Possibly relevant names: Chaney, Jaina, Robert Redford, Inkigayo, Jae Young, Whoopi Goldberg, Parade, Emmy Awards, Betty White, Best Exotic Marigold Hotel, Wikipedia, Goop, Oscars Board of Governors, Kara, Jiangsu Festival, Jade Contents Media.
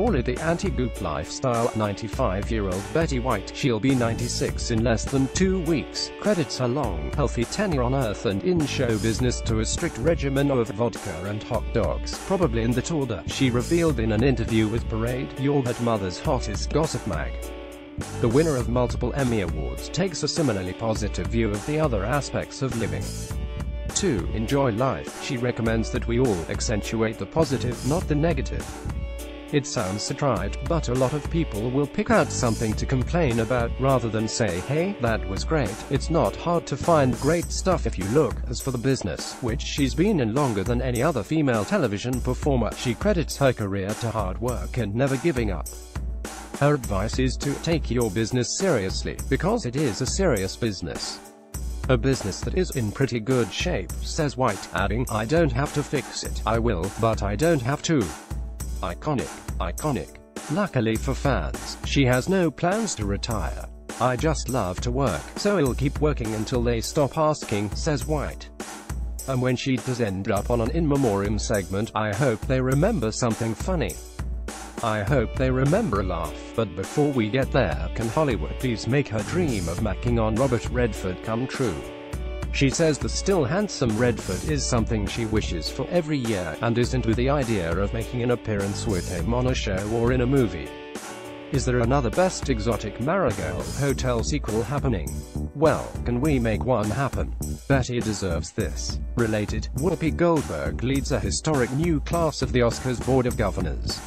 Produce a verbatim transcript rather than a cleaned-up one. call it the anti-goop lifestyle. ninety-five-year-old Betty White, she'll be ninety-six in less than two weeks, credits her long, healthy tenure on earth and in show business to a strict regimen of vodka and hot dogs, probably in that order, she revealed in an interview with Parade. You're at Mother's Hottest Gossip Mag. The winner of multiple Emmy Awards takes a similarly positive view of the other aspects of living. two Enjoy life. She recommends that we all accentuate the positive, not the negative. It sounds contrived, but a lot of people will pick out something to complain about, rather than say, hey, that was great. It's not hard to find great stuff if you look. As for the business, which she's been in longer than any other female television performer, she credits her career to hard work and never giving up. Her advice is to take your business seriously, because it is a serious business. A business that is in pretty good shape, says White, adding, I don't have to fix it, I will, but I don't have to. Iconic, iconic. Luckily for fans, she has no plans to retire. I just love to work, so I'll keep working until they stop asking, says White. And when she does end up on an in memoriam segment, I hope they remember something funny. I hope they remember a laugh. But before we get there, can Hollywood please make her dream of macking on Robert Redford come true? She says the still handsome Redford is something she wishes for every year, and is into the idea of making an appearance with him on a show or in a movie. Is there another Best Exotic Marigold Hotel sequel happening? Well, can we make one happen? Betty deserves this. Related, Whoopi Goldberg leads a historic new class of the Oscars Board of Governors.